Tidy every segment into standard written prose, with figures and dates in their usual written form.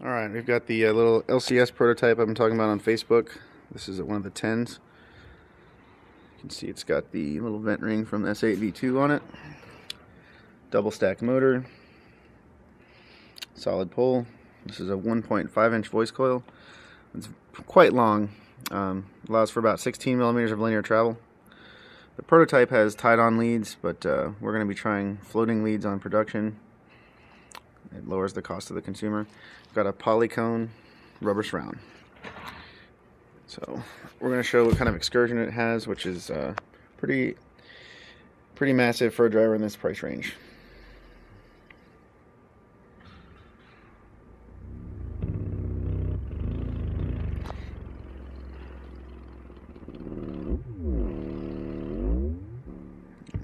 Alright, we've got the little LCS prototype I've been talking about on Facebook. This is at one of the 10s. You can see it's got the little vent ring from the S8V2 on it. Double stack motor. Solid pole. This is a 1.5 inch voice coil. It's quite long. Allows for about 16 millimeters of linear travel. The prototype has tied-on leads, but we're going to be trying floating leads on production. It lowers the cost to the consumer. Got a polycone rubber surround. So we're going to show what kind of excursion it has, which is pretty massive for a driver in this price range.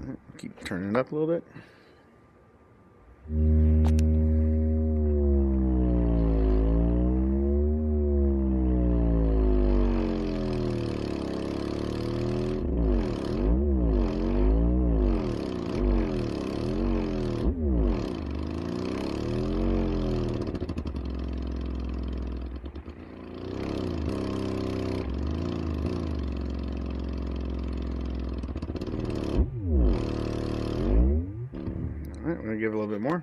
All right, keep turning it up a little bit. Alright, I'm going to give it a little bit more.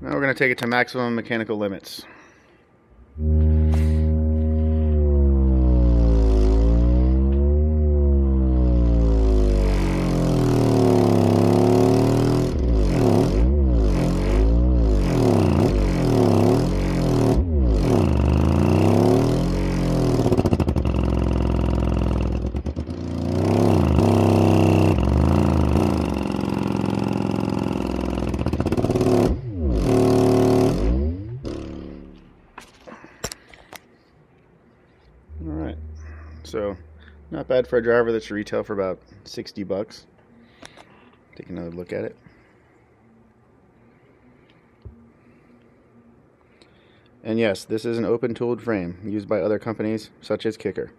Now we're going to take it to maximum mechanical limits. Alright, so not bad for a driver that should retail for about 60 bucks. Take another look at it. And yes, this is an open tooled frame used by other companies such as Kicker.